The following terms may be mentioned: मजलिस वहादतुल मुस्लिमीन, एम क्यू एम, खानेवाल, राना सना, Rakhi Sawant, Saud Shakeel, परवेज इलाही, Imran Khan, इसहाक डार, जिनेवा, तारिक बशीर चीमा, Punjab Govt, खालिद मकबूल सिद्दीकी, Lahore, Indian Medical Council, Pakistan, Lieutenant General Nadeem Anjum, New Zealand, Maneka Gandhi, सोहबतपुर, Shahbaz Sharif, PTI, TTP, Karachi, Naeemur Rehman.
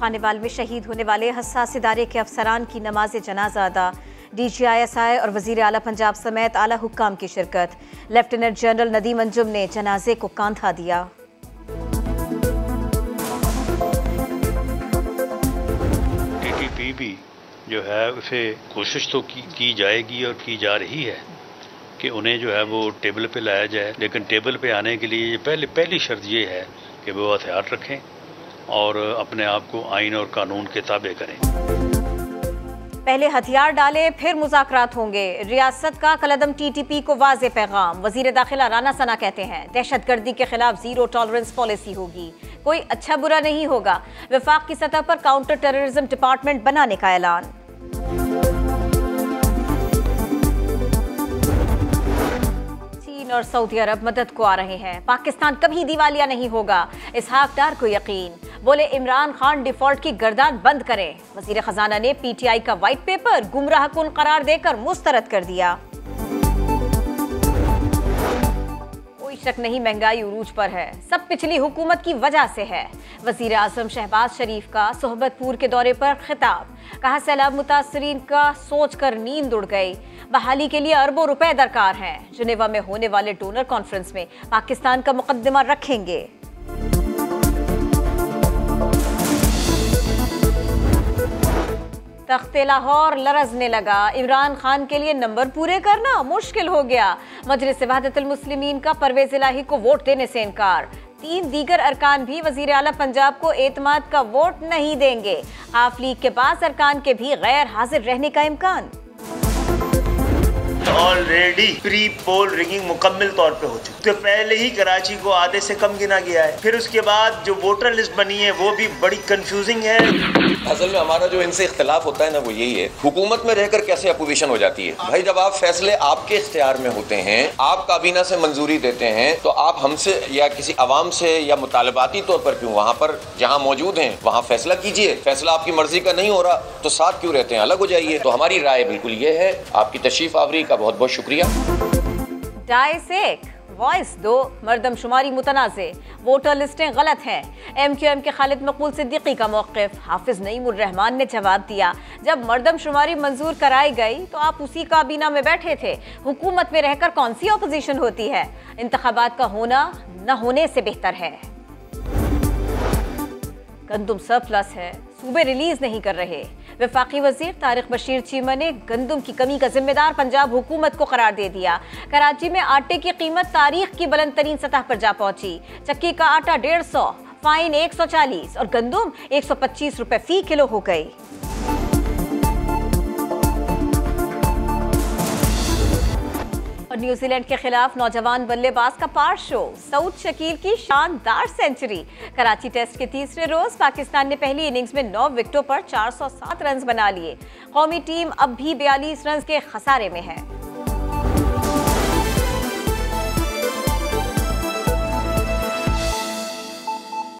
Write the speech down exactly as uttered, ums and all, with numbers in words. खानेवाल में शहीद होने वाले हसास इदारे के अफसरान की नमाज जनाजा अदा। D G I S I और वजीर आला पंजाब समेत आला हुक्काम की शिरकत। लेफ्टिनेंट जनरल नदीम अंजुम ने जनाजे को कांधा दिया। टीटीपी भी जो है उसे कोशिश तो की, की जाएगी और की जा रही है कि उन्हें जो है वो टेबल पे लाया जाए, लेकिन टेबल पे आने के लिए पहले पहली शर्त ये है कि वो हथियार रखें और अपने आप को आइन और कानून के ताबे करें। पहले हथियार डालें फिर मुज़ाकरात होंगे। रियासत का कलदम टीटीपी को वाज़े पैगाम। वज़ीर दाखिला राना सना कहते हैं दहशतगर्दी के खिलाफ जीरो टॉलरेंस पॉलिसी होगी, कोई अच्छा बुरा नहीं होगा। वफाक की सतह पर काउंटर टेररिज्म डिपार्टमेंट बनाने का ऐलान। चीन और सऊदी अरब मदद को आ रहे हैं। पाकिस्तान कभी दिवालिया नहीं होगा, इसहाक डार को यकीन। बोले इमरान खान डिफॉल्ट की गर्दान बंद करें। वजीर खजाना ने पीटीआई का व्हाइट पेपर गुमराहकुन करार देकर मुस्तरद कर दिया। कोई शक नहीं महंगाई उरूज पर है, सब पिछली हुकूमत की वजह से है। वजीर आजम शहबाज शरीफ का सोहबतपुर के दौरे पर खिताब। कहा सैलाब मुतासरीन का सोच कर नींद उड़ गई, बहाली के लिए अरबों रुपए दरकार हैं। जिनेवा में होने वाले डोनर कॉन्फ्रेंस में पाकिस्तान का मुकदमा रखेंगे। तख्ते लाहौर लरजने लगा। इमरान खान के लिए नंबर पूरे करना मुश्किल हो गया। मजलिस वहादतुल मुस्लिमीन का परवेज इलाही को वोट देने से इनकार। तीन दीगर अरकान भी वजीर आला पंजाब को एतमाद का वोट नहीं देंगे। हाफ लीग के पास अरकान के भी गैर हाजिर रहने का इम्कान। ऑलरेडी प्री पोल रिगिंग मुकम्मल तौर पे हो चुकी है। तो पहले ही कराची को आधे से कम गिना गया है, फिर उसके बाद जो वोटर लिस्ट बनी है वो भी बड़ी कंफ्यूजिंग है। असल में हमारा जो इनसे इख्तलाफ होता है ना वो यही है, हुकूमत में रहकर कैसे अपोजिशन हो जाती है। भाई जब आप फैसले आपके इख्तियार में होते हैं, आप काबीना से मंजूरी देते हैं, तो आप हमसे या किसी आवाम से या मुतालबाती तौर पर क्यों वहाँ पर जहाँ मौजूद है वहाँ फैसला कीजिए। फैसला आपकी मर्जी का नहीं हो रहा तो साथ क्यों रहते हैं, अलग हो जाइए। तो हमारी राय बिल्कुल ये है। आपकी तशरीफ आवरी का बहुत बहुत शुक्रिया। डाइस एक, वॉइस दो, मर्दमशुमारी मुतनाज़े, वोटर लिस्टें गलत हैं। एम क्यू एम के खालिद मकबूल सिद्दीकी का मौक़िफ़। हाफिज़ नईमुर रहमान ने जवाब दिया जब मर्दमशुमारी मंजूर कराई गई तो आप उसी काबीना में बैठे थे, हुकूमत में रहकर कौन सी अपोजिशन होती है। इंतखाबात का होना न होने से बेहतर है। गंदुम सरप्लस है, सूबे रिलीज नहीं कर रहे। वफाकी वजीर तारिक बशीर चीमा ने गंदम की कमी का जिम्मेदार पंजाब हुकूमत को करार दे दिया। कराची में आटे की कीमत तारीख की बुलंद तरीन सतह पर जा पहुंची। चक्की का आटा डेढ़ सौ, फाइन एक सौ चालीस और गंदम एक सौ पच्चीस रुपए फी किलो हो गई। न्यूजीलैंड के खिलाफ नौजवान बल्लेबाज का पार शो। सऊद शकील की शानदार सेंचुरी। कराची टेस्ट के तीसरे रोज पाकिस्तान ने पहली इनिंग्स में नौ विकेटों पर चार सौ सात रन बना लिए। कौमी टीम अब भी बयालीस रन के खसारे में है।